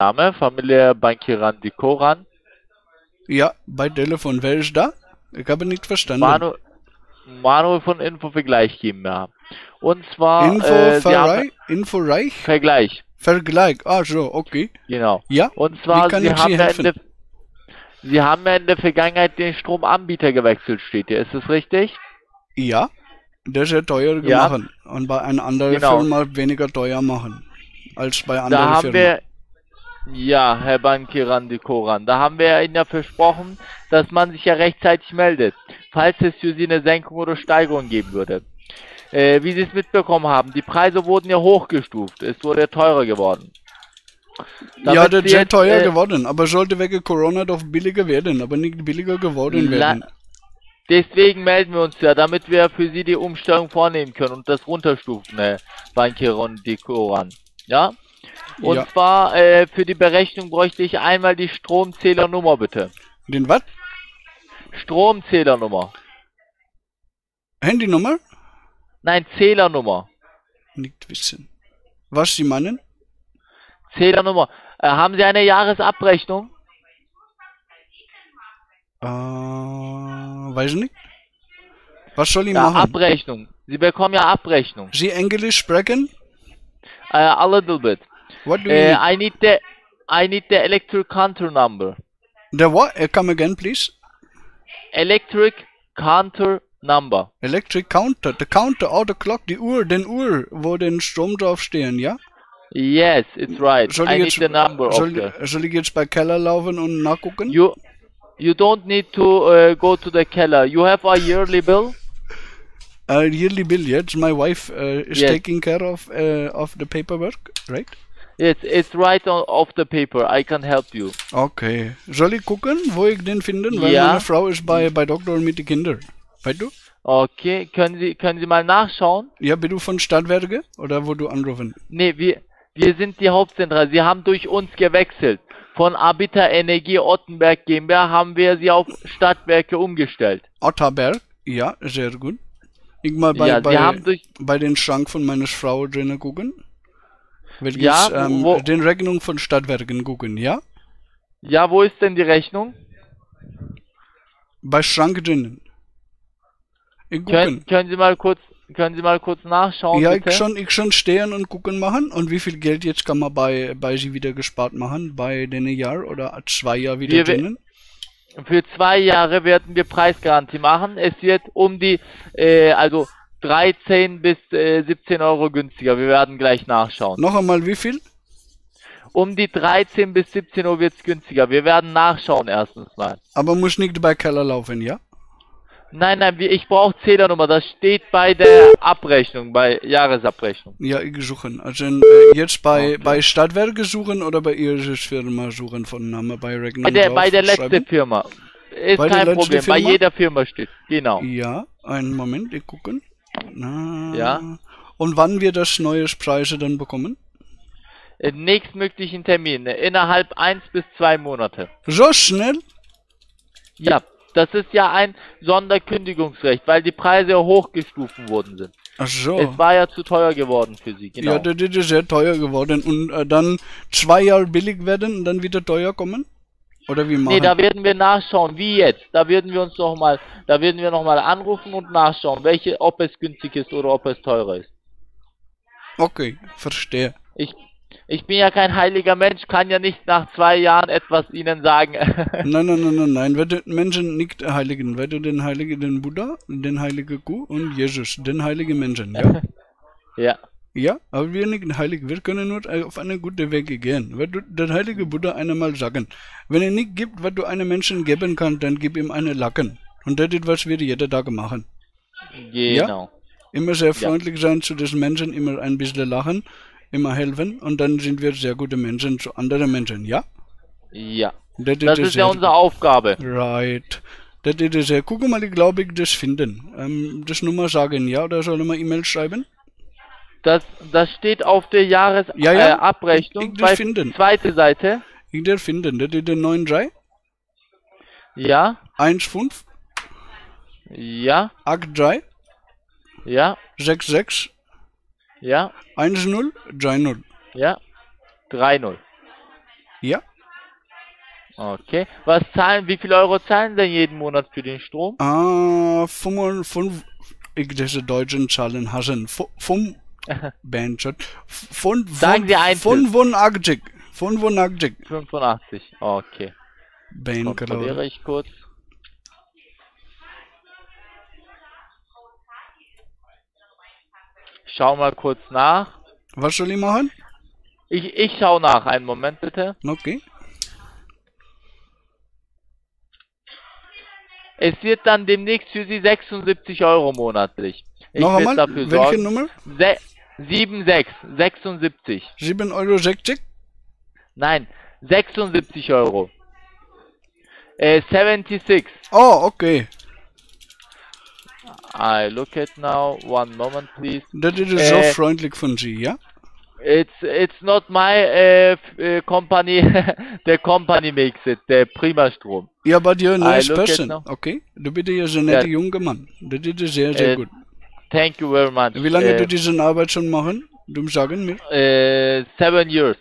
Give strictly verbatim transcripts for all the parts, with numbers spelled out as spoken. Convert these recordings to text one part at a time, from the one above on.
Name, Familie Bankiran-Dikoran? Ja, bei Telefon. Wer ist da? Ich habe nicht verstanden. Manu, Manuel von Info Vergleich geben, ja. Und zwar... Info, äh, Verreich? Info Reich? Vergleich. Vergleich, ah so, okay. Genau. Ja, und zwar, wie kann Sie, ich haben Sie, helfen? Ja der, Sie haben ja in der Vergangenheit den Stromanbieter gewechselt, steht hier. Ist das richtig? Ja, der ist ja teuer ja. gemacht. Und bei einer anderen genau. Firma weniger teuer machen, als bei anderen da haben Firmen. Wir Ja, Herr Bankiran-Dikoran, da haben wir Ihnen ja versprochen, dass man sich ja rechtzeitig meldet, falls es für Sie eine Senkung oder Steigerung geben würde. Äh, wie Sie es mitbekommen haben, die Preise wurden ja hochgestuft, es wurde teurer geworden. Damit ja, das ist sehr teuer äh, geworden, aber sollte wegen Corona doch billiger werden, aber nicht billiger geworden werden. Deswegen melden wir uns ja, damit wir für Sie die Umstellung vornehmen können und das runterstufen, Herr Bankiran-Dikoran. Ja? Und ja. zwar, äh, für die Berechnung bräuchte ich einmal die Stromzählernummer, bitte. Den was? Stromzählernummer. Handynummer? Nein, Zählernummer. Nicht wissen. Was Sie meinen? Zählernummer. Äh, haben Sie eine Jahresabrechnung? Äh, weiß nicht. Was soll ich ja, machen? Abrechnung. Sie bekommen ja Abrechnung. Sie Englisch sprechen? Äh, a little bit. What do you uh, need? I need the I need the electric counter number. The what? Uh, come again, please. Electric counter number. Electric counter. The counter, or the clock, the Uhr, den Uhr, wo den Strom draufstehen, ja? Yes, it's right. Soll I need jetzt, the number. Soll, of soll ich jetzt bei Keller laufen und nachgucken? You you don't need to uh, go to the Keller. You have a yearly bill. A yearly bill, yes. My wife uh, is yes. taking care of uh, of the paperwork, right? It's, it's right on off the paper. I can help you. Okay. Soll ich gucken, wo ich den finden? Weil ja. meine Frau ist bei, bei Doktor mit den Kindern. Weißt du? Okay. Können Sie, können Sie mal nachschauen? Ja, bist du von Stadtwerke oder wo du anrufen? Nee, wir, wir sind die Hauptzentrale. Sie haben durch uns gewechselt. Von Abita Energie Ottenberg GmbH haben wir Sie auf Stadtwerke umgestellt. Ottenberg? Ja, sehr gut. Ich mal bei, ja, bei, haben durch bei den Schrank von meiner Frau drinnen gucken. Welches, ja, ähm, wo, den Rechnung von Stadtwerken gucken, ja? Ja, wo ist denn die Rechnung? Bei Schrank drinnen. Können, können Sie mal kurz, können Sie mal kurz nachschauen, ja, bitte? Ich schon, ich schon stehen und gucken machen und wie viel Geld jetzt kann man bei, bei Sie wieder gespart machen, bei den Jahr oder zwei Jahr wieder wir, drinnen? Für zwei Jahre werden wir Preisgarantie machen. Es wird um die, äh, also... dreizehn bis siebzehn Euro günstiger. Wir werden gleich nachschauen. Noch einmal, wie viel? Um die dreizehn bis siebzehn Uhr wird es günstiger. Wir werden nachschauen erstens mal. Aber muss nicht bei Keller laufen, ja? Nein, nein, ich brauche Zählernummer. Das steht bei der Abrechnung, bei Jahresabrechnung. Ja, ich suchen. Also äh, jetzt bei, okay. bei Stadtwerke suchen oder bei Ihrer Firma suchen von Namen bei Rechnung? Bei der, bei der letzten Firma. Ist bei kein Problem. Firma? Bei jeder Firma steht. Genau. Ja, einen Moment, ich gucken. Na. Ja. Und wann wir das neue Preise dann bekommen? Im nächstmöglichen Termin, innerhalb eins bis zwei Monate. So schnell? Ja, das ist ja ein Sonderkündigungsrecht, weil die Preise hochgestuft worden sind. Ach so. Es war ja zu teuer geworden für Sie, genau. Ja, das ist sehr teuer geworden und äh, dann zwei Jahre billig werden und dann wieder teuer kommen? Oder wie machen? Nee, da werden wir nachschauen, wie jetzt. Da werden wir uns noch mal, da werden wir noch mal anrufen und nachschauen, welche, ob es günstig ist oder ob es teurer ist. Okay, verstehe. Ich, ich bin ja kein heiliger Mensch, kann ja nicht nach zwei Jahren etwas Ihnen sagen. Nein, nein, nein, nein, nein. Wir den Menschen nicht heiligen. Wir den heiligen, den Buddha, den heiligen Kuh und Jesus, den heiligen Menschen, ja? Ja. Ja, aber wir nicht heilig, wir können nur auf einen guten Weg gehen. Wenn du den heiligen Buddha einmal sagen, wenn er nicht gibt, was du einem Menschen geben kannst, dann gib ihm eine Lacken. Und das ist, was wir jeden Tag machen. Genau. Ja? Immer sehr freundlich ja. sein zu diesen Menschen, immer ein bisschen lachen, immer helfen und dann sind wir sehr gute Menschen zu anderen Menschen, ja? Ja. Das, das ist ja unsere Aufgabe. Right. Das ist sehr. Guck mal, ich glaube, ich das finden. Ähm, das Nummer sagen, ja, oder soll ich mal E-Mail schreiben? Das, das steht auf der Jahresabrechnung. Ja, ja. äh, bei finden. Zweite Seite. Ich darf finden. Das ist der neun drei. Ja. eins fünf. Ja. acht drei. Ja. sechs sechs. Ja. eins null. drei null. Ja. drei null. Ja. Okay. Was zahlen, wie viel Euro zahlen denn jeden Monat für den Strom? Ah, fünf, fünf, ich diese Deutschen zahlen hassen. Fünf, Benchot. Fünf, sagen Sie eins. fünfundachtzig. fünfundachtzig. fünfundachtzig, okay. Banker. Kontrolliere ich kurz. Schau mal kurz nach. Was soll ich machen? Ich, ich schau nach. Einen Moment bitte. Okay. Es wird dann demnächst für Sie sechsundsiebzig Euro monatlich. Ich noch einmal, dafür welche sorgen. Nummer? sechsundsiebzig, sechsundsiebzig. sieben Euro? Nein, sechsundsiebzig Euro. Äh, sechsundsiebzig. Oh, okay. I look at now. One moment, please. Das ist äh, so freundlich von Sie, ja? It's it's not my äh, äh, company. The company makes it. Der Primastrom. Ja, yeah, but you're a nice person. Okay. Du bist ja so ein netter junger Mann. Das ist sehr, sehr äh, gut. Thank you very much. Wie lange äh, du diese Arbeit schon machen? Du sagen mir. Äh, seven years.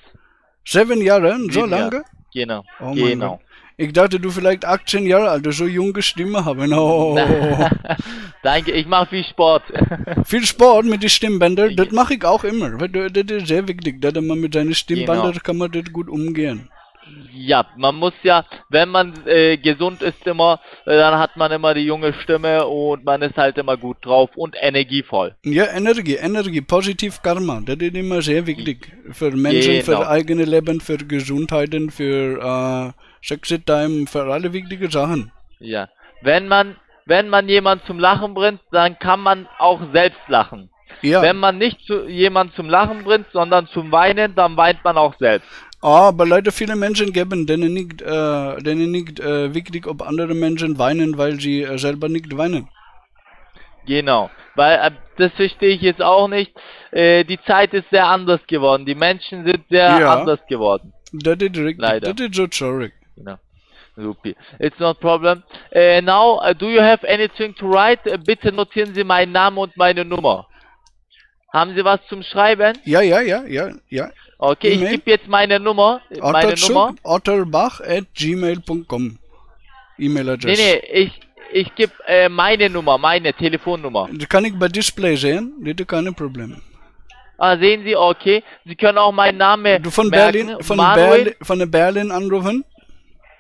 Seven Jahre? So Sieben lange? Jahr. Genau. Oh, genau. Ich dachte, du vielleicht achtzehn Jahre alt, so junge Stimme haben. Oh. Danke, ich mache viel Sport. Viel Sport mit den Stimmbändern, das mache ich auch immer. Das ist sehr wichtig, dass man mit seinen Stimmbändern genau. kann man das gut umgehen. Ja, man muss ja, wenn man äh, gesund ist immer, äh, dann hat man immer die junge Stimme und man ist halt immer gut drauf und energievoll. Ja, Energie, Energie, positiv Karma, das ist immer sehr wichtig. Für Menschen, genau. für eigene Leben, für Gesundheiten, für äh, Sexy Time, für alle wichtige Sachen. Ja, wenn man, wenn man jemanden zum Lachen bringt, dann kann man auch selbst lachen. Ja. Wenn man nicht zu, jemanden zum Lachen bringt, sondern zum Weinen, dann weint man auch selbst. Ah, aber leider viele Menschen geben denen nicht, äh, denen nicht äh, wichtig, ob andere Menschen weinen, weil sie äh, selber nicht weinen. Genau, weil äh, das verstehe ich jetzt auch nicht. Äh, die Zeit ist sehr anders geworden, die Menschen sind sehr ja. anders geworden. Das ist richtig, leider. Das ist so traurig. Genau. Super. It's not problem. Uh, now, uh, do you have anything to write? Uh, bitte notieren Sie meinen Namen und meine Nummer. Haben Sie was zum Schreiben? Ja, ja, ja, ja, ja. Okay, ich gebe jetzt meine Nummer. Meine Nummer. otterbach at gmail punkt com E-Mail-Adresse. Nee, nee, ich, ich gebe äh, meine Nummer, meine Telefonnummer. Das kann ich bei Display sehen, das ist kein Problem. Ah, sehen Sie, okay. Sie können auch meinen Namen du von merken. Berlin, von, Berli, von Berlin anrufen?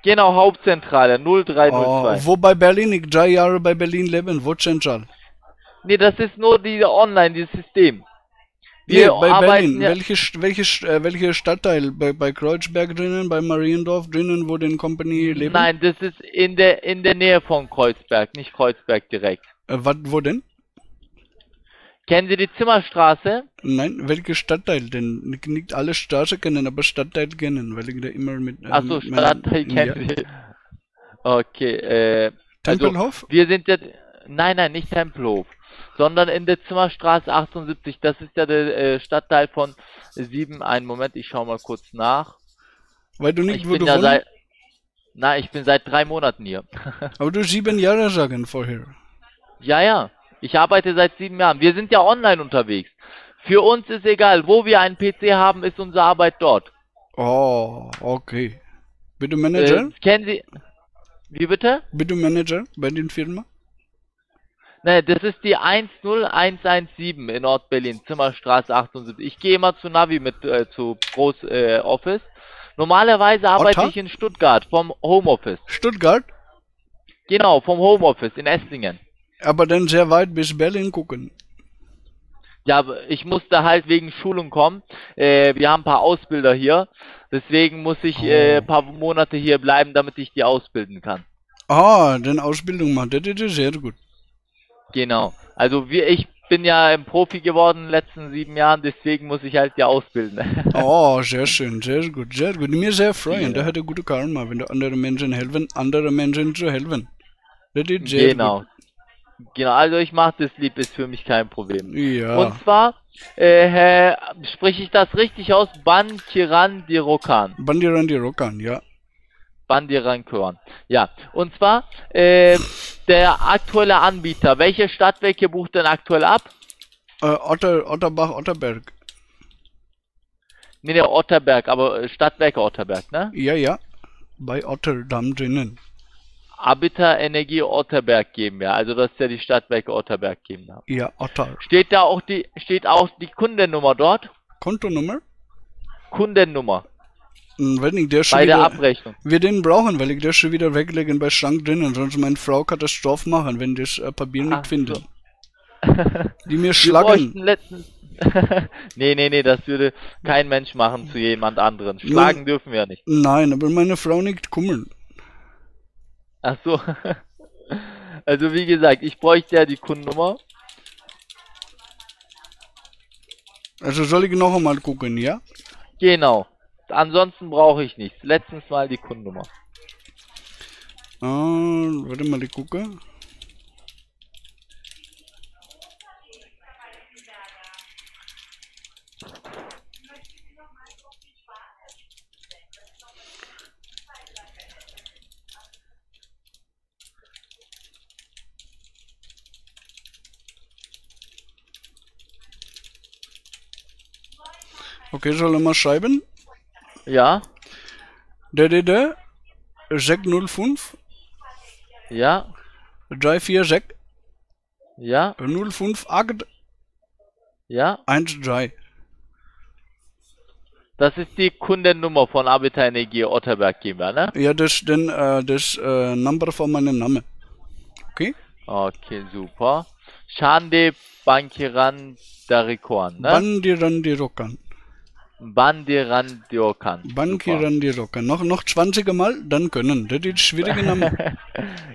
Genau, Hauptzentrale, null drei null zwei. Oh, wobei Berlin, ich drei Jahre bei Berlin leben, wo zentral? Nee, das ist nur die online, dieses System. Wir nee, bei arbeiten, Berlin, ja. welche, welche, welche Stadtteil? Bei, bei Kreuzberg drinnen, bei Mariendorf drinnen, wo den Company lebt? Nein, das ist in der, in der Nähe von Kreuzberg, nicht Kreuzberg direkt. Äh, wat, wo denn? Kennen Sie die Zimmerstraße? Nein, welche Stadtteil denn? Nicht alle Straße kennen, aber Stadtteil kennen, weil ich da immer mit... Ähm, Achso, Stadtteil kennen ja. Sie. Okay, äh... Tempelhof? Also, wir sind jetzt... Nein, nein, nicht Tempelhof, sondern in der Zimmerstraße achtundsiebzig. Das ist ja der äh, Stadtteil von sieben... Einen Moment, ich schau mal kurz nach. Weil du nicht, ich wo bin du ja seit, Nein, ich bin seit drei Monaten hier. Aber du sieben Jahre sagen vorher. Ja, ja. Ich arbeite seit sieben Jahren. Wir sind ja online unterwegs. Für uns ist egal, wo wir einen P C haben, ist unsere Arbeit dort. Oh, okay. Bist du Manager? Äh, kennen Sie... Wie bitte? Bist du Manager bei den Firma? Nein, das ist die eins null eins eins sieben in Nordberlin, Zimmerstraße achtundsiebzig. Ich gehe immer zu Navi mit, äh, zu Groß äh, Office. Normalerweise arbeite Otta? ich in Stuttgart, vom Homeoffice. Stuttgart? Genau, vom Homeoffice in Esslingen. Aber dann sehr weit bis Berlin gucken. Ja, ich musste halt wegen Schulung kommen. Äh, wir haben ein paar Ausbilder hier. Deswegen muss ich oh. äh, ein paar Monate hier bleiben, damit ich die ausbilden kann. Ah, dann Ausbildung macht. Das ist sehr gut. Genau. Also wir, ich bin ja ein Profi geworden in den letzten sieben Jahren. Deswegen muss ich halt die ausbilden. Oh, sehr schön. Sehr gut. Sehr gut. Mir sehr freuen. Ja. Da hat er gute Karma, wenn du anderen Menschen helfen, anderen Menschen zu helfen. Das ist sehr genau. gut. Genau, also ich mache das lieb, ist für mich kein Problem. Ja. Und zwar, äh, sprich ich das richtig aus? Bandirandirokan. Bandirandirokan, ja. Bandirandirokan, ja. Und zwar, äh, der aktuelle Anbieter, welche Stadtwerke bucht denn aktuell ab? Äh, Otter, Otterbach, Otterberg. Nee, der Otterberg, aber Stadtwerke Otterberg, ne? Ja, ja, bei Otterdamm drinnen. Abita Energie Otterberg GmbH, also das ist ja die Stadtwerke Otterberg GmbH. Ja, Otter. Steht da auch die, steht auch die Kundennummer dort? Kontonummer? Kundennummer. Wenn ich der schon bei wieder, der Abrechnung. Wir den brauchen, weil ich das schon wieder weglegen bei Schrank drinnen, sonst meine Frau Katastrophe machen, wenn das Papier nicht findet. So. Die mir schlagen. nee, nee, nee, das würde kein Mensch machen zu jemand anderen. Schlagen nein, dürfen wir ja nicht. Nein, aber meine Frau nicht kummeln. Ach so. Also wie gesagt, ich bräuchte ja die Kundennummer. Also soll ich noch einmal gucken, ja? Genau. Ansonsten brauche ich nichts. Letztens mal die Kundennummer. Ah, warte mal, ich gucke. Okay, soll ich mal schreiben? Ja. D D D sechs null fünf. Ja. drei vier sechs. Ja. null fünf acht. Ja. eins drei. Das ist die Kundennummer von Abita Energie Otterberg GmbH, ne? Ja, das ist den, äh, das äh, Number von meinem Namen. Okay? Okay, super. Schande Bankiran Darikoan, ne? Bandiran Dirokan. Bandirandiokan. Bandirandiokan. Noch, noch zwanzig Mal, dann können. Das ist schwierige Namen.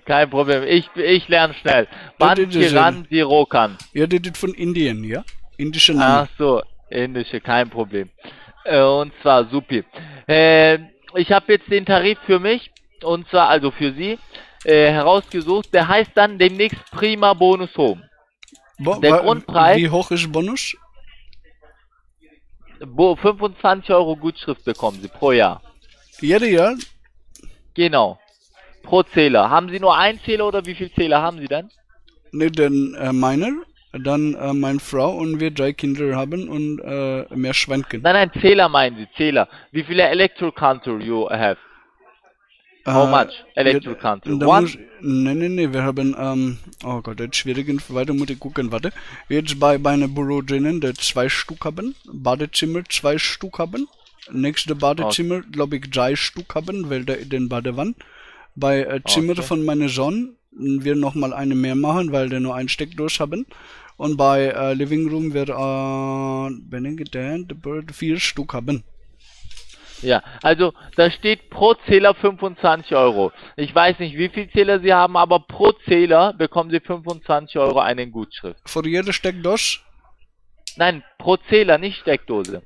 Kein Problem, ich, ich lerne schnell. Bandirandiokan. Ja, das ist von Indien, ja? Indische Namen. Ach so, indische, kein Problem. Und zwar, supi. Äh, ich habe jetzt den Tarif für mich, und zwar, also für Sie, äh, herausgesucht. Der heißt dann demnächst Prima Bonus Home. Bo Der Grundpreis... Wie hoch ist Bonus? fünfundzwanzig Euro Gutschrift bekommen Sie pro Jahr. Jede Jahr? Genau. Pro Zähler. Haben Sie nur einen Zähler oder wie viele Zähler haben Sie denn? Ne, dann äh, meiner, dann äh, meine Frau und wir drei Kinder haben und äh, mehr Schwänken. Nein, nein, Zähler meinen Sie, Zähler. Wie viele Electrocounter you have? How äh, much Electrocounter? Nein, nein, nein, wir haben, ähm, oh Gott, jetzt schwierig, weiter muss ich gucken, warte. Jetzt bei meinem Büro drinnen, der zwei Stück haben, Badezimmer zwei Stück haben, nächste Badezimmer, okay, glaube ich, drei Stück haben, weil da in den Badewanne. Bei äh, Zimmer okay. von meiner Sonne, wir nochmal eine mehr machen, weil wir nur ein Steckdose haben. Und bei äh, Living Room, wir, äh, wenn ich gedacht, vier Stück haben. Ja, also da steht pro Zähler fünfundzwanzig Euro. Ich weiß nicht, wie viele Zähler Sie haben, aber pro Zähler bekommen Sie fünfundzwanzig Euro einen Gutschrift. Für jede Steckdose? Nein, pro Zähler, nicht Steckdose.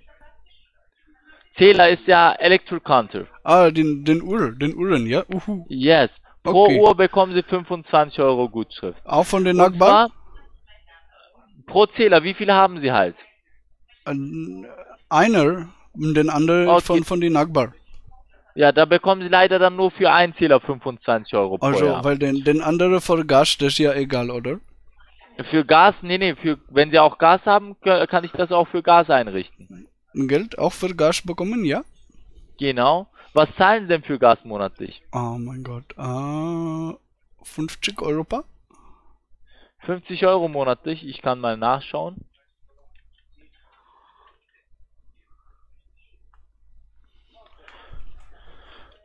Zähler ist ja Electrocounter. Ah, den, den Uhren, den Uhren, ja? Uhu. Yes, pro okay. Uhr bekommen Sie fünfundzwanzig Euro Gutschrift. Auch von den Nachbarn? Pro Zähler, wie viele haben Sie halt? Einer. Den anderen okay. von, von den Nachbarn. Ja, da bekommen Sie leider dann nur für einen Zähler fünfundzwanzig Euro pro also, Jahr. Weil den, den anderen für Gas, das ist ja egal, oder? Für Gas, nee, nee, für, wenn Sie auch Gas haben, kann ich das auch für Gas einrichten. Geld auch für Gas bekommen, ja? Genau. Was zahlen Sie denn für Gas monatlich? Oh mein Gott, ah, fünfzig Euro? fünfzig Euro monatlich, ich kann mal nachschauen.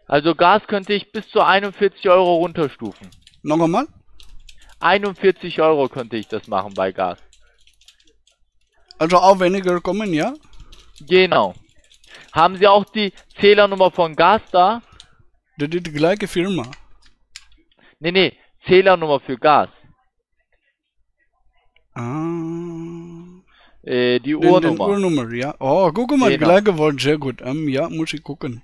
Also Gas könnte ich bis zu einundvierzig Euro runterstufen. Noch einmal? einundvierzig Euro könnte ich das machen bei Gas. Also auch weniger kommen, ja? Genau. Haben Sie auch die Zählernummer von Gas da? Das ist die gleiche Firma. Nee, nee, Zählernummer für Gas. Ah. Äh, die Uhrnummer. Den Uhrnummer, ja. Oh, guck mal, genau. Gleiche Wort, sehr gut. Ähm, ja, muss ich gucken.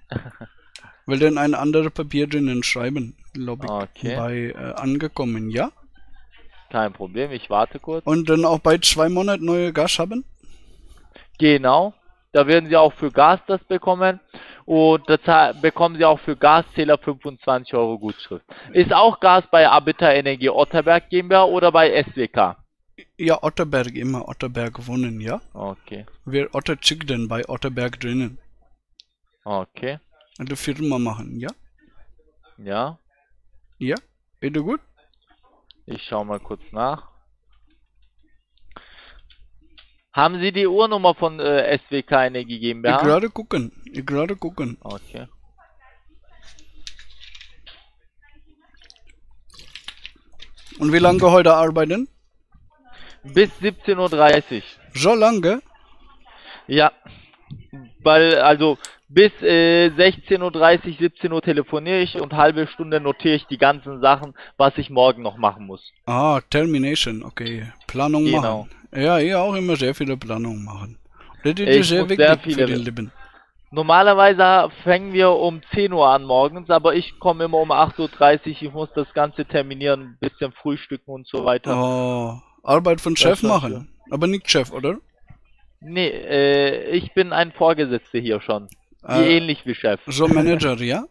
Will denn ein anderes Papier drinnen schreiben, glaube ich, okay. bei äh, angekommen, ja? Kein Problem, ich warte kurz. Und dann auch bei zwei Monaten neue Gas haben? Genau, da werden Sie auch für Gas das bekommen und da bekommen Sie auch für Gaszähler fünfundzwanzig Euro Gutschrift. Ist auch Gas bei Abita Energie Otterberg GmbH oder bei S W K? Ja, Otterberg, immer Otterberg wohnen, ja? Okay. Wir Otterchickden bei Otterberg drinnen. Okay. Eine Firma machen, ja? Ja. Ja? Ist du gut? Ich schau mal kurz nach. Haben Sie die Uhrnummer von äh, S W K Energie GmbH? Ich gerade gucken. Ich gerade gucken. Okay. Und wie lange heute arbeiten? Bis siebzehn Uhr dreißig. So lange? Ja. Weil, also, bis äh, sechzehn Uhr dreißig, siebzehn Uhr telefoniere ich und halbe Stunde notiere ich die ganzen Sachen, was ich morgen noch machen muss. Ah, Termination, okay. Planung genau. machen. Ja, ich auch immer sehr viele Planungen machen. Das ist ich sehr wichtig sehr viele für den Leben. Normalerweise fangen wir um zehn Uhr an morgens, aber ich komme immer um acht Uhr dreißig, ich muss das Ganze terminieren, ein bisschen frühstücken und so weiter. Oh, Arbeit von Chef das machen, ja. Aber nicht Chef, oder? Nee, äh, ich bin ein Vorgesetzter hier schon, äh, ähnlich wie Chef. So Manager, ja?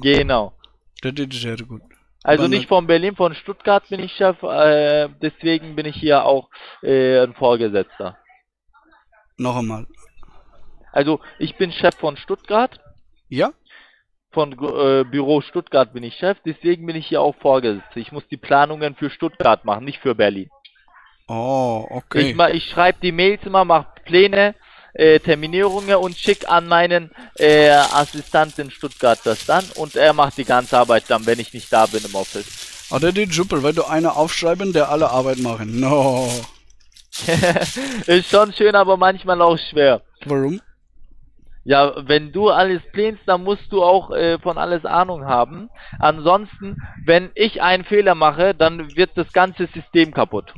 Genau. Das ist sehr gut. Also nicht von Berlin, von Stuttgart bin ich Chef, äh, deswegen bin ich hier auch äh, ein Vorgesetzter. Noch einmal. Also ich bin Chef von Stuttgart. Ja. Von äh, Büro Stuttgart bin ich Chef, deswegen bin ich hier auch Vorgesetzter. Ich muss die Planungen für Stuttgart machen, nicht für Berlin. Oh, okay. Ich, ich schreibe die Mails immer, mache Pläne, äh, Terminierungen und schicke an meinen äh, Assistenten in Stuttgart das dann und er macht die ganze Arbeit dann, wenn ich nicht da bin im Office. Oh, das ist super, weil du einer aufschreiben, der alle Arbeit machen. No. Ist schon schön, aber manchmal auch schwer. Warum? Ja, wenn du alles planst, dann musst du auch äh, von alles Ahnung haben. Ansonsten, wenn ich einen Fehler mache, dann wird das ganze System kaputt.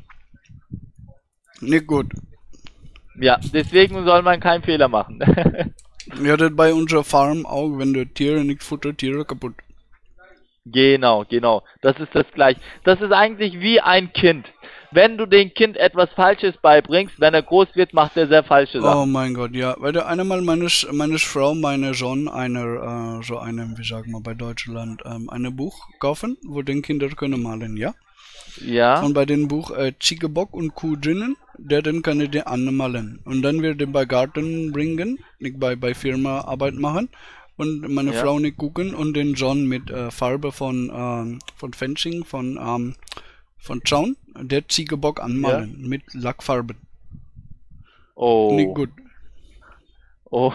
Nicht gut. Ja, deswegen soll man keinen Fehler machen. Ja, das bei unserer Farm auch, wenn du Tiere nicht futtert, Tiere kaputt. Genau, genau. Das ist das Gleiche. Das ist eigentlich wie ein Kind. Wenn du dem Kind etwas Falsches beibringst, wenn er groß wird, macht er sehr falsche Sachen. Oh mein Gott, ja. Weil der einmal meine, meine Frau, meine Sohn, einer, äh, so einem, wie sagen wir bei Deutschland, ähm, ein Buch kaufen, wo den Kinder können malen, ja? Ja. Und bei dem Buch äh, Chigebock und Kuh drinnen, der dann kann ich den anmalen. Und dann wird den bei Garten bringen, nicht bei, bei Firma Arbeit machen und meine ja. Frau nicht gucken und den John mit äh, Farbe von, ähm, von Fencing, von, ähm, von Zaun, der Chigebock anmalen ja. mit Lackfarben. Oh. Nicht gut. Oh,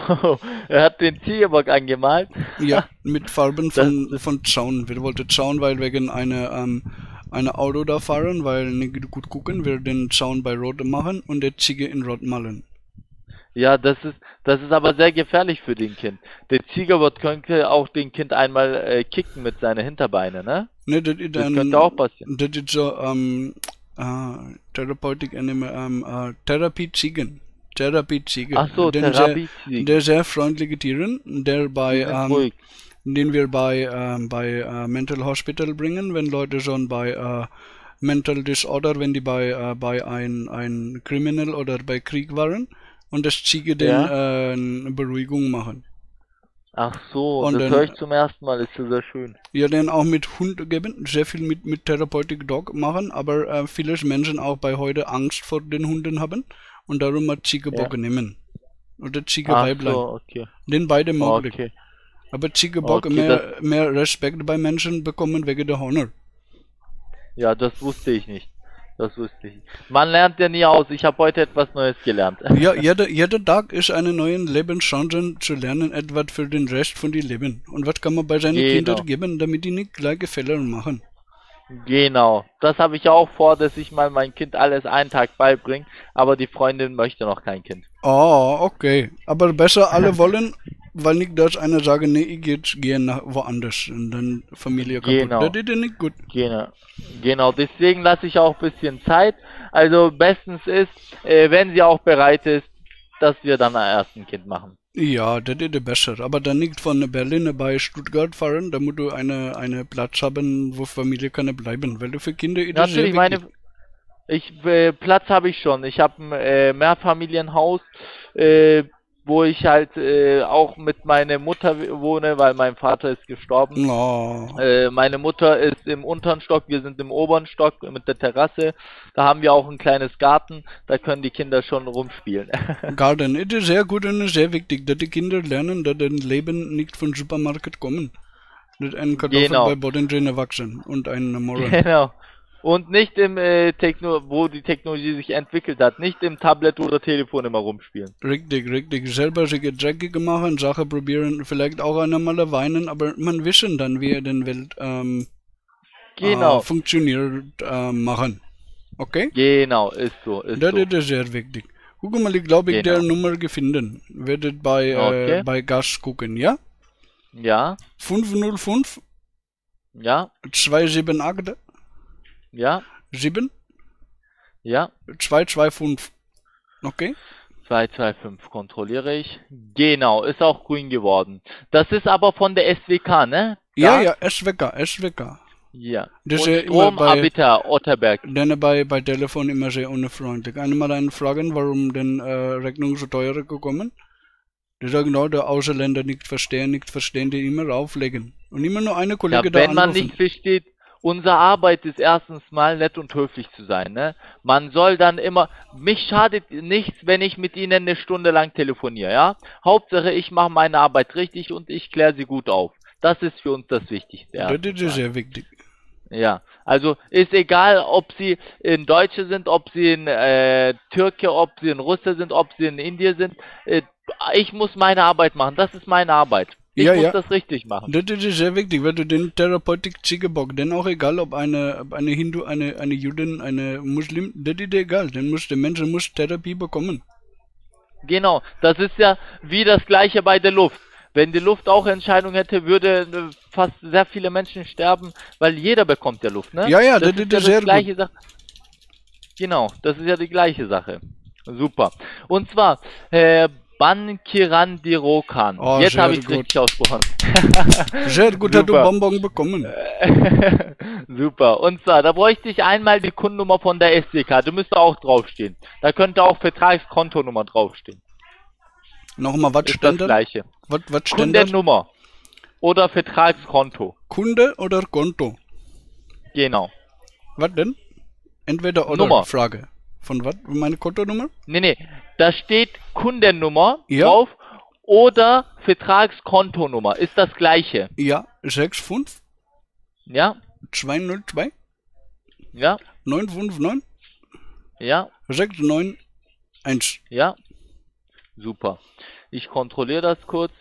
er hat den Ziegelbock angemalt. Ja, mit Farben von, von Zaun. Wir wollten Zaun, weil wegen einer ähm, eine Auto da fahren, weil nicht gut gucken, wir den Zaun bei Rot machen und der Ziege in Rot malen. Ja, das ist das ist aber sehr gefährlich für den Kind. Der Ziegelbock könnte auch den Kind einmal äh, kicken mit seinen Hinterbeinen, ne? Ne, das ist das ein, könnte auch passieren. Das ist so ähm, äh, Therapeutik, ähm, äh, Therapie-Ziegen. Therapie-Ziege. Ach so, den Therapie sehr, der sehr freundliche Tieren, der bei, ähm, den wir bei, ähm, bei äh, Mental Hospital bringen, wenn Leute schon bei äh, Mental Disorder, wenn die bei, äh, bei ein, ein Kriminal oder bei Krieg waren und das Ziege den ja. äh, Beruhigung machen. Ach so, und das höre ich zum ersten Mal, ist ja sehr schön. Ja, den auch mit Hund geben, sehr viel mit, mit Therapeutic Dog machen, aber äh, viele Menschen auch bei heute Angst vor den Hunden haben. Und darum hat Chigebock ja. nehmen. Oder Chigebock so, okay. Den beide möglich. Okay. Aber Chigebock okay, mehr, mehr Respekt bei Menschen bekommen wegen der Honor. Ja, das wusste ich nicht. Das wusste ich. Man lernt ja nie aus. Ich habe heute etwas Neues gelernt. Ja, jeder, jeder Tag ist eine neue Lebenschance zu lernen, etwas für den Rest von dem Leben. Und was kann man bei seinen genau. Kindern geben, damit die nicht gleiche Fehler machen. Genau, das habe ich auch vor, dass ich mal mein Kind alles einen Tag beibringe, aber die Freundin möchte noch kein Kind. Oh, okay. Aber besser alle wollen, weil nicht das einer sagt, nee, ich jetzt gehe nach woanders und dann Familie kaputt. Genau. Das ist ja nicht gut. Genau, genau. Deswegen lasse ich auch ein bisschen Zeit. Also bestens ist, äh, wenn sie auch bereit ist, dass wir dann erst ein Kind machen. Ja, das ist besser. Aber dann nicht von Berlin bei Stuttgart fahren, da musst du eine, eine Platz haben, wo Familie kann bleiben. Weil du für Kinder ist das sehr wichtig. Natürlich, ich meine, ich, äh, Platz habe ich schon. Ich habe ein äh, Mehrfamilienhaus, äh, wo ich halt äh, auch mit meiner Mutter wohne, weil mein Vater ist gestorben. Oh. Äh, meine Mutter ist im unteren Stock, wir sind im oberen Stock mit der Terrasse. Da haben wir auch ein kleines Garten, da können die Kinder schon rumspielen. Garten, das ist sehr gut und sehr wichtig, dass die Kinder lernen, dass das Leben nicht vom Supermarkt kommt. Dass ein Kartoffel genau. bei Boden drin erwachsen und ein Moral. Genau. Und nicht im äh, Techno, wo die Technologie sich entwickelt hat, nicht im Tablet oder Telefon immer rumspielen. Richtig, richtig. Selber sich Getränke machen, Sachen probieren, vielleicht auch einmal weinen, aber man wissen dann, wie er den Welt ähm, genau. äh, funktioniert äh, machen. Okay? Genau, ist so. Ist das so. Ist sehr wichtig. Guck mal, ich glaube, ich genau. der Nummer gefunden. Werdet bei, okay. äh, bei Gas gucken, ja? Ja. fünf null fünf? Ja. zwei sieben acht? Ja. sieben? Ja. zwei zwei fünf. Okay. zwei zwei fünf kontrolliere ich. Genau, ist auch grün geworden. Das ist aber von der S W K, ne? Ja, ja, ja, S W K, S W K. Ja. Das und ist Strom bei, Abita, Otterberg. Denn bei, bei Telefon immer sehr unfreundlich. Einmal dann fragen, warum denn äh, Rechnung so teurer gekommen. Die sagen, oh, der Ausländer nicht verstehen, nicht verstehen, die immer auflegen. Und immer nur eine Kollege ja, da anrufen. Wenn man nicht versteht, unsere Arbeit ist erstens mal nett und höflich zu sein, ne? Man soll dann immer, mich schadet nichts, wenn ich mit ihnen eine Stunde lang telefoniere, ja? Hauptsache, ich mache meine Arbeit richtig und ich kläre sie gut auf. Das ist für uns das Wichtigste. Das ist sehr wichtig. Ja, also ist egal, ob sie in Deutsche sind, ob sie in äh, Türke, ob sie in Russe sind, ob sie in Indien sind. Äh, ich muss meine Arbeit machen, das ist meine Arbeit. Ich ja, muss ja. das richtig machen. Das ist sehr wichtig, weil du den Therapeutik Zigebock, denn auch egal, ob eine, eine Hindu, eine, eine Juden, eine Muslim, das ist egal, denn muss, der Mensch muss Therapie bekommen. Genau, das ist ja wie das Gleiche bei der Luft. Wenn die Luft auch Entscheidung hätte, würde fast sehr viele Menschen sterben, weil jeder bekommt ja Luft, ne? Ja, ja, das, das ist ja sehr das gleiche gut. Sache. Genau, das ist ja die gleiche Sache. Super. Und zwar, äh, Bankirandirokan. Oh, jetzt habe ich es richtig ausgesprochen. Sehr gut, hat du Bonbon bekommen. Super. Und zwar, da bräuchte ich einmal die Kundennummer von der S D K. Du müsste auch draufstehen. Da könnte auch Vertragskontonummer draufstehen. Nochmal, was stand da? Das gleiche. Was, was stand da? Kundennummer oder Vertragskonto. Kunde oder Konto? Genau. Was denn? Entweder oder Nummer. Frage. Von was? Meine Kontonummer? Nee, nee. Da steht Kundennummer ja. drauf oder Vertragskontonummer. Ist das gleiche. Ja, sechs fünf. Ja. zwei null zwei. Ja. neun fünf neun. Ja. sechs neun eins. Ja. Super. Ich kontrolliere das kurz.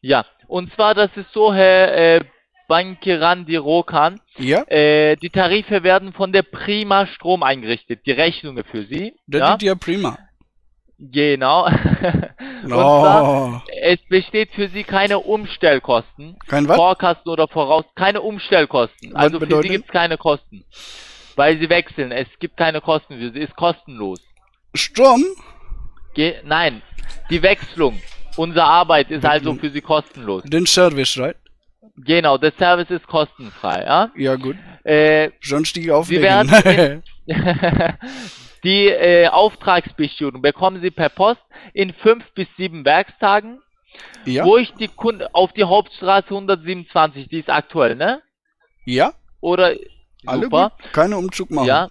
Ja. Und zwar, das ist so, Herr... Äh, Bankirandirokan. Ja. Äh, die Tarife werden von der Prima Strom eingerichtet. Die Rechnungen für Sie. Das ja? ist ja Prima. Genau. No. Und zwar, es besteht für Sie keine Umstellkosten. Kein was? Vorkasten oder Voraus. Keine Umstellkosten. Was also bedeutet? Für Sie gibt es keine Kosten. Weil Sie wechseln. Es gibt keine Kosten für Sie. Ist kostenlos. Strom? Ge Nein. Die Wechslung. Unsere Arbeit ist also für Sie kostenlos. Den Service, right? Genau, der Service ist kostenfrei, ja? Ja, gut. Äh, Sonst die auflegen. Sie werden die äh, Auftragsbestätigung bekommen Sie per Post in fünf bis sieben Werkstagen, ja. wo ich die Kunde auf die Hauptstraße hundertsiebenundzwanzig, die ist aktuell, ne? Ja. Oder, Alle super. Gut. Keine Umzug machen. Ja.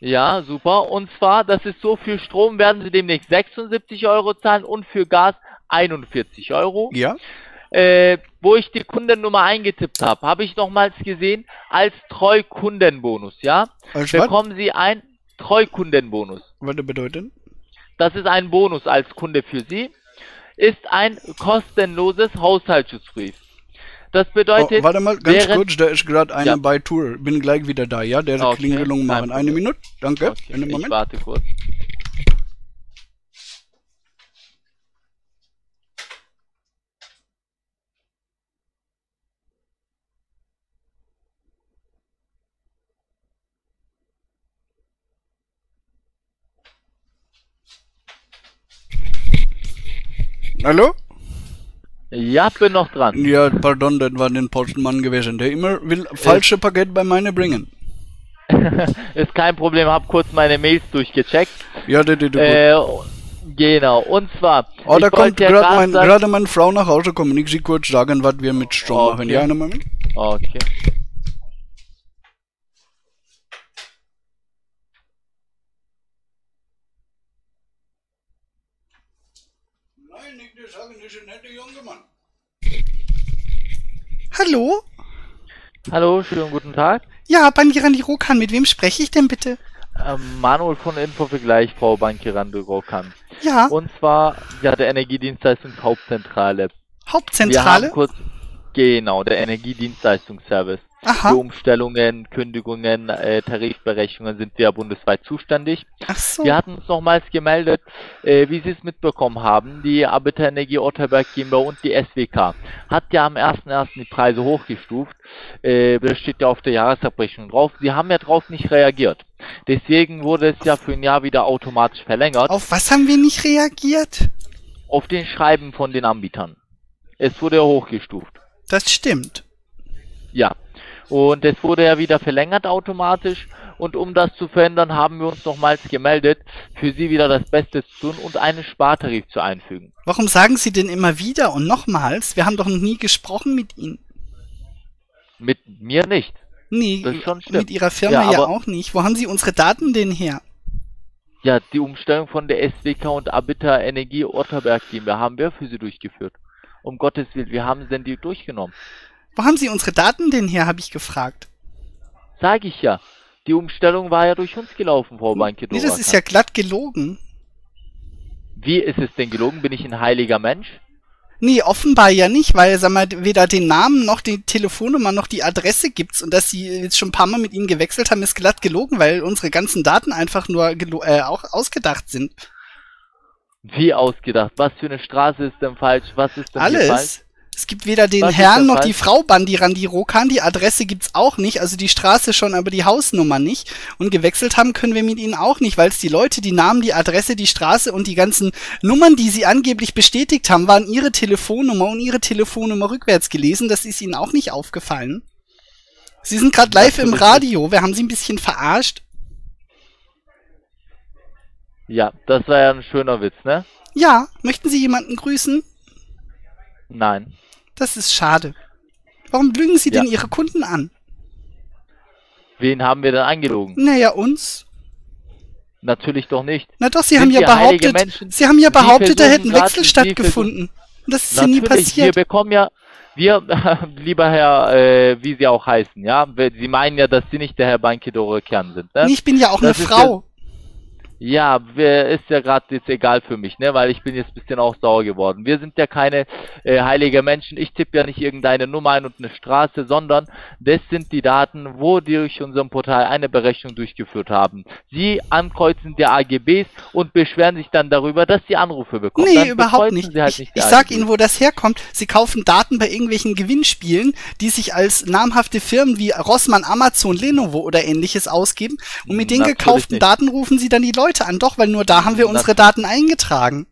Ja, super. Und zwar, das ist so, für Strom werden Sie demnächst sechsundsiebzig Euro zahlen und für Gas einundvierzig Euro. Ja. Äh, wo ich die Kundennummer eingetippt habe, habe ich nochmals gesehen, als Treukundenbonus, ja? Als bekommen was? Sie einen Treukundenbonus. Was bedeutet? Das ist ein Bonus als Kunde für Sie. Ist ein kostenloses Haushaltsschutzbrief. Das bedeutet... Oh, warte mal, ganz kurz, da ist gerade einer ja. bei Tour. Bin gleich wieder da, ja? Der okay, Klingelung machen. Eine Minute, danke. Okay, einen Moment. Ich warte kurz. Hallo? Ja, bin noch dran. Ja, pardon, das war den Postenmann gewesen, der immer will falsche Paket bei meine bringen. Ist kein Problem, hab kurz meine Mails durchgecheckt. Ja, das ist gut. Genau, und zwar. Oh, da kommt ja gerade mein, sagen... meine Frau nach Hause kommen. Ich sie kurz sagen, was wir mit Strom okay. machen. Ja, einen Moment. Okay. Nein, ich will sagen, das ist ein netter junger Mann. Hallo? Hallo, schönen guten Tag. Ja, Bankirandirokan, mit wem spreche ich denn bitte? Manuel von Infovergleich, Frau Bankirandirokan. Ja. Und zwar, ja, der Energiedienstleistungs Hauptzentrale. Hauptzentrale? Wir haben kurz, genau, der Energiedienstleistungsservice. Aha. Für Umstellungen, Kündigungen, äh, Tarifberechnungen sind wir bundesweit zuständig. Ach so. Wir hatten uns nochmals gemeldet, äh, wie Sie es mitbekommen haben, die Arbeiter Energie Otterberg GmbH und die S W K hat ja am ersten ersten die Preise hochgestuft. Äh, das steht ja auf der Jahresabrechnung drauf. Sie haben ja drauf nicht reagiert. Deswegen wurde es ja für ein Jahr wieder automatisch verlängert. Auf was haben wir nicht reagiert? Auf den Schreiben von den Anbietern. Es wurde ja hochgestuft. Das stimmt. Ja. Und es wurde ja wieder verlängert automatisch. Und um das zu verändern, haben wir uns nochmals gemeldet, für Sie wieder das Beste zu tun und einen Spartarif zu einfügen. Warum sagen Sie denn immer wieder und nochmals? Wir haben doch noch nie gesprochen mit Ihnen. Mit mir nicht. Nee, das ist schon schlimm. Mit Ihrer Firma ja, ja auch nicht. Wo haben Sie unsere Daten denn her? Ja, die Umstellung von der S W K und Abita Energie Otterberg GmbH haben wir für Sie durchgeführt. Um Gottes Willen, wir haben Sie denn die durchgenommen. Wo haben Sie unsere Daten denn her, habe ich gefragt. Sag ich ja. Die Umstellung war ja durch uns gelaufen, Frau Bankirandirokan. Nee, das ist ja glatt gelogen. Wie ist es denn gelogen? Bin ich ein heiliger Mensch? Nee, offenbar ja nicht, weil, sag mal, weder den Namen noch die Telefonnummer noch die Adresse gibt's. Und dass Sie jetzt schon ein paar Mal mit Ihnen gewechselt haben, ist glatt gelogen, weil unsere ganzen Daten einfach nur äh, auch ausgedacht sind. Wie ausgedacht? Was für eine Straße ist denn falsch? Was ist denn falsch? Alles. Es gibt weder den Was Herrn noch die Frau Bankirandirokan, die Adresse gibt's auch nicht, also die Straße schon, aber die Hausnummer nicht. Und gewechselt haben können wir mit ihnen auch nicht, weil es die Leute, die Namen, die Adresse, die Straße und die ganzen Nummern, die sie angeblich bestätigt haben, waren ihre Telefonnummer und ihre Telefonnummer rückwärts gelesen. Das ist ihnen auch nicht aufgefallen. Sie sind gerade live im Radio, wir haben sie ein bisschen verarscht. Ja, das war ja ein schöner Witz, ne? Ja, möchten Sie jemanden grüßen? Nein. Das ist schade. Warum lügen Sie ja. denn Ihre Kunden an? Wen haben wir denn angelogen? Naja, uns. Natürlich doch nicht. Na doch, Sie Sind haben ja behauptet, Sie haben ja behauptet, da hätten Wechsel stattgefunden. Und das ist ja nie passiert. Wir bekommen ja, wir, lieber Herr, äh, wie Sie auch heißen, ja, Sie meinen ja, dass Sie nicht der Herr Bankirandirokan sind, ne? Nee, ich bin ja auch das eine Frau. Ja, ist ja gerade jetzt egal für mich, ne, weil ich bin jetzt ein bisschen auch sauer geworden. Wir sind ja keine äh, heilige Menschen, ich tippe ja nicht irgendeine Nummer ein und eine Straße, sondern das sind die Daten, wo die durch unserem Portal eine Berechnung durchgeführt haben. Sie ankreuzen die A G Bs und beschweren sich dann darüber, dass sie Anrufe bekommen. Nee, dann überhaupt nicht. Sie halt ich nicht ich sag Ihnen, wo das herkommt. Sie kaufen Daten bei irgendwelchen Gewinnspielen, die sich als namhafte Firmen wie Rossmann, Amazon, Lenovo oder ähnliches ausgeben und mit den Natürlich gekauften nicht. Daten rufen Sie dann die Leute an, doch, weil nur da haben wir unsere Daten eingetragen.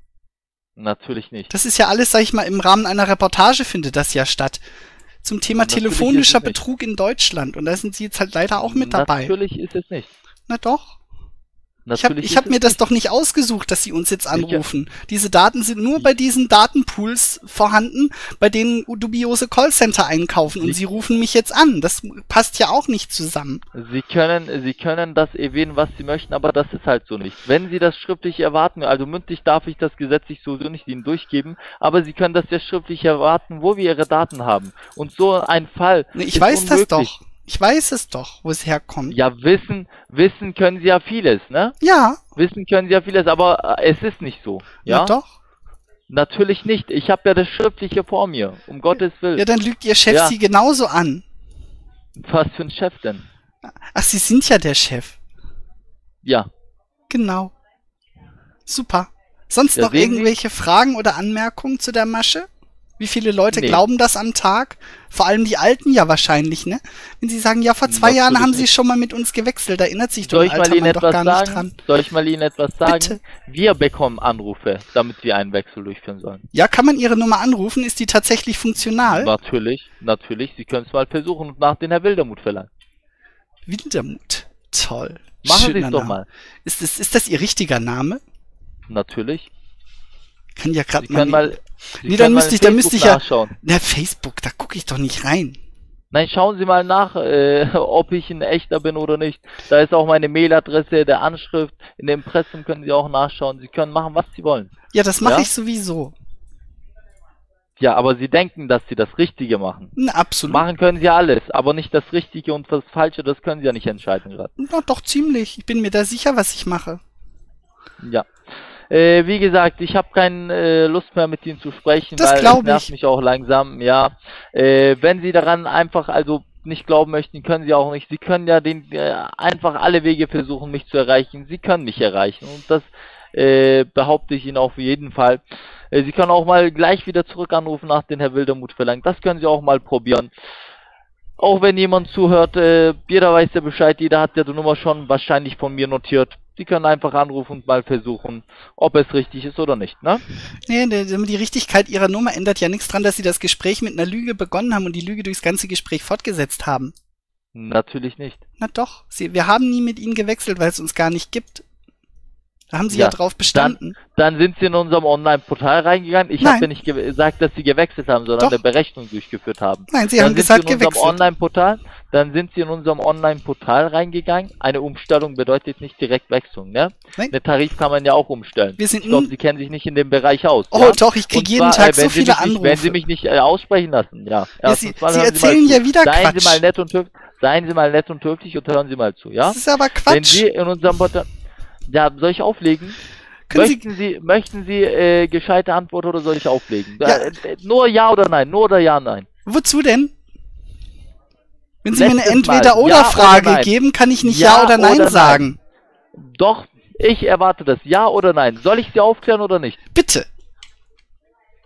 Natürlich nicht. Das ist ja alles, sag ich mal, im Rahmen einer Reportage findet das ja statt. Zum Thema telefonischer Betrug in Deutschland. Und da sind Sie jetzt halt leider auch mit dabei. Natürlich ist es nicht. Na doch. Natürlich ich habe hab mir das nicht. doch nicht ausgesucht, dass Sie uns jetzt anrufen. Sicher. Diese Daten sind nur bei diesen Datenpools vorhanden, bei denen dubiose Callcenter einkaufen Sie und Sie rufen mich jetzt an. Das passt ja auch nicht zusammen. Sie können, Sie können das erwähnen, was Sie möchten, aber das ist halt so nicht. Wenn Sie das schriftlich erwarten, also mündlich darf ich das gesetzlich sowieso nicht Ihnen durchgeben, aber Sie können das ja schriftlich erwarten, wo wir Ihre Daten haben. Und so ein Fall nee, ich ist weiß unmöglich. das doch. Ich weiß es doch, wo es herkommt. Ja, wissen, wissen können Sie ja vieles, ne? Ja. Wissen können Sie ja vieles, aber es ist nicht so. Ja, ja doch. Natürlich nicht. Ich habe ja das Schriftliche vor mir, um Gottes Willen. Ja, dann lügt Ihr Chef ja. Sie genauso an. Was für ein Chef denn? Ach, Sie sind ja der Chef. Ja. Genau. Super. Sonst ja, noch irgendwelche Sie? Fragen oder Anmerkungen zu der Masche? Wie viele Leute nee. glauben das am Tag? Vor allem die Alten ja wahrscheinlich, ne? Wenn sie sagen, ja, vor zwei das Jahren haben sie schon mal mit uns gewechselt, erinnert sich Soll doch ein alter Mann doch gar sagen? nicht dran. Soll ich mal Ihnen etwas sagen? Bitte? Wir bekommen Anrufe, damit wir einen Wechsel durchführen sollen. Ja, kann man Ihre Nummer anrufen? Ist die tatsächlich funktional? Natürlich, natürlich. Sie können es mal versuchen und nach den Herr Wildermuth verlangen. Wildermuth? Toll. Machen Sie es doch mal. Ist das, ist das Ihr richtiger Name? Natürlich. Kann ja gerade mal, mal. Nee, dann müsste ich, dann müsste ich ja. Na, Facebook, da gucke ich doch nicht rein. Nein, schauen Sie mal nach, äh, ob ich ein Echter bin oder nicht. Da ist auch meine Mailadresse, der Anschrift, in dem Impressum können Sie auch nachschauen. Sie können machen, was Sie wollen. Ja, das mache ja? ich sowieso. Ja, aber Sie denken, dass Sie das Richtige machen. Na, absolut. Machen können Sie alles, aber nicht das Richtige und das Falsche, das können Sie ja nicht entscheiden gerade. Na, doch ziemlich. Ich bin mir da sicher, was ich mache. Ja. Äh, wie gesagt, ich habe keine äh, Lust mehr mit Ihnen zu sprechen, das weil es nervt ich. mich auch langsam, ja. Äh, wenn Sie daran einfach also nicht glauben möchten, können Sie auch nicht. Sie können ja den äh, einfach alle Wege versuchen, mich zu erreichen. Sie können mich erreichen und das äh, behaupte ich Ihnen auf jeden Fall. Äh, Sie können auch mal gleich wieder zurück anrufen, nach den Herr Wildermuth verlangt. Das können Sie auch mal probieren. Auch wenn jemand zuhört, äh, jeder weiß ja Bescheid, jeder hat ja die Nummer schon wahrscheinlich von mir notiert. Die können einfach anrufen und mal versuchen, ob es richtig ist oder nicht, ne? Nee, die Richtigkeit ihrer Nummer ändert ja nichts dran, dass sie das Gespräch mit einer Lüge begonnen haben und die Lüge durchs ganze Gespräch fortgesetzt haben. Natürlich nicht. Na doch, sie, wir haben nie mit ihnen gewechselt, weil es uns gar nicht gibt. Da haben sie ja, ja drauf bestanden. Dann, dann sind sie in unserem Online-Portal reingegangen. Ich habe ja nicht gesagt, dass sie gewechselt haben, sondern doch eine Berechnung durchgeführt haben. Nein, sie dann haben gesagt, sie in unserem Online-Portal. Dann sind Sie in unserem Online-Portal reingegangen. Eine Umstellung bedeutet nicht direkt Wechselung, ne? Nein. Eine Tarif kann man ja auch umstellen. Wir sind ich glaube, Sie kennen sich nicht in dem Bereich aus. Oh ja? Doch, ich kriege jeden zwar, Tag so viele Anrufe. Nicht, wenn Sie mich nicht äh, aussprechen lassen, ja. ja Sie, Sie erzählen Sie ja wieder Quatsch. Seien Sie mal nett und höflich, seien Sie mal nett und höflich und hören Sie mal zu, ja? Das ist aber Quatsch. Wenn Sie in unserem Portal... Ja, soll ich auflegen? Können möchten Sie, Sie, möchten Sie äh, gescheite Antwort oder soll ich auflegen? Ja. Äh, nur ja oder nein, nur oder ja, nein. Wozu denn? Wenn Sie Letztes mir eine Entweder-Oder-Frage ja geben, kann ich nicht Ja, ja oder Nein oder sagen. Nein. Doch, ich erwarte das. Ja oder Nein. Soll ich Sie aufklären oder nicht? Bitte.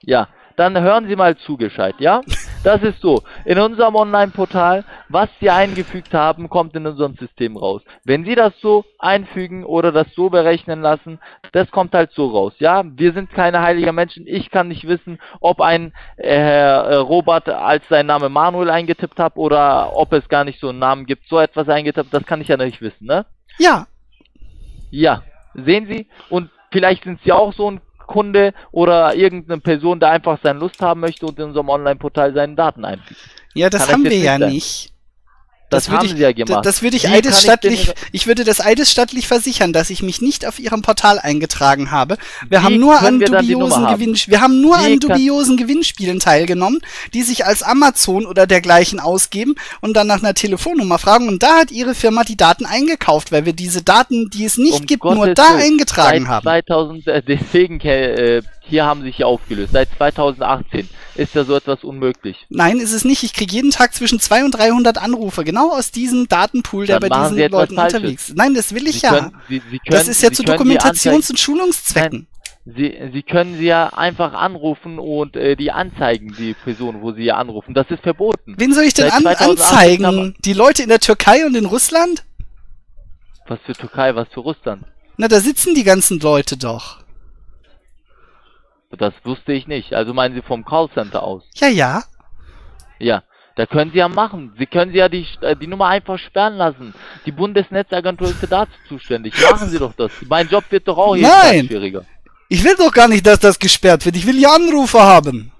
Ja, dann hören Sie mal zu, gescheit, ja? Das ist so. In unserem Online-Portal, was Sie eingefügt haben, kommt in unserem System raus. Wenn Sie das so einfügen oder das so berechnen lassen, das kommt halt so raus, ja? Wir sind keine heiligen Menschen. Ich kann nicht wissen, ob ein äh, Robert als sein Name Manuel eingetippt hat oder ob es gar nicht so einen Namen gibt. So etwas eingetippt, das kann ich ja nicht wissen, ne? Ja. Ja, sehen Sie? Und vielleicht sind Sie auch so ein Kunde oder irgendeine Person, der einfach seine Lust haben möchte und in unserem Online-Portal seine Daten einfügt. Ja, das haben wir ja nicht. Das haben Sie ja gemacht. Das würde ich eidesstattlich, ich würde das eidesstattlich versichern, dass ich mich nicht auf Ihrem Portal eingetragen habe. Wir haben nur an dubiosen Gewinnspielen, wir haben nur an dubiosen Gewinnspielen teilgenommen, die sich als Amazon oder dergleichen ausgeben und dann nach einer Telefonnummer fragen und da hat Ihre Firma die Daten eingekauft, weil wir diese Daten, die es nicht gibt, nur da eingetragen haben. zweitausend, deswegen, äh, hier haben sich ja aufgelöst. Seit zweitausendachtzehn ist ja so etwas unmöglich. Nein, ist es nicht. Ich kriege jeden Tag zwischen zweihundert und dreihundert Anrufe. Genau aus diesem Datenpool, der dann bei diesen Leuten Falsches. unterwegs ist. Nein, das will ich Sie ja. Können, Sie, Sie können, das ist ja Sie zu Dokumentations- und Schulungszwecken. Nein. Sie, Sie können sie ja einfach anrufen und äh, die anzeigen, die Person, wo sie anrufen. Das ist verboten. Wen soll ich denn an anzeigen? Die Leute in der Türkei und in Russland? Was für Türkei, was für Russland? Na, da sitzen die ganzen Leute doch. Das wusste ich nicht. Also meinen Sie vom Callcenter aus? Ja, ja. Ja, da können Sie ja machen. Sie können Sie ja die, die Nummer einfach sperren lassen. Die Bundesnetzagentur ist dazu zuständig. Machen Sie doch das. Mein Job wird doch auch jetzt schwieriger. Ich will doch gar nicht, dass das gesperrt wird. Ich will ja Anrufe haben.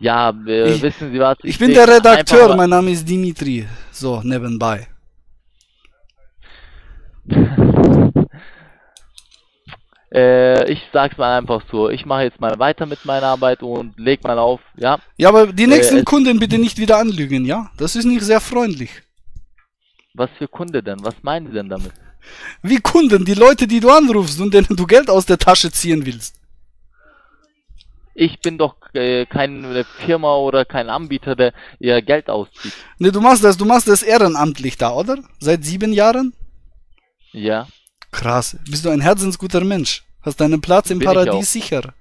Ja, äh, ich, wissen Sie was? Ich, ich bin der Redakteur. Mein Name ist Dimitri. So, nebenbei. Äh, ich sag's mal einfach so, ich mache jetzt mal weiter mit meiner Arbeit und leg mal auf, ja. Ja, aber die nächsten äh, Kunden bitte nicht wieder anlügen, ja? Das ist nicht sehr freundlich. Was für Kunde denn? Was meinen Sie denn damit? Wie Kunden, die Leute, die du anrufst und denen du Geld aus der Tasche ziehen willst. Ich bin doch äh, keine Firma oder kein Anbieter, der ihr Geld auszieht. Ne, du machst das, du machst das ehrenamtlich da, oder? Seit sieben Jahren? Ja. Krass, bist du ein herzensguter Mensch. Hast deinen Platz im Bin Paradies sicher.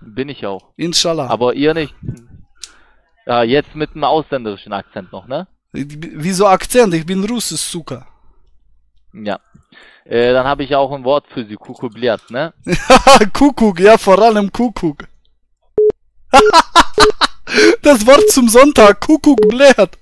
Bin ich auch. Inshallah. Aber ihr nicht. Ja, jetzt mit einem ausländerischen Akzent noch, ne? Wieso Akzent? Ich bin Russes Zucker. Ja. Äh, dann habe ich auch ein Wort für Sie, Kukubliat, ne? Kuckuck, ja, vor allem Kuckuck. Das Wort zum Sonntag, Kuckuck blärt.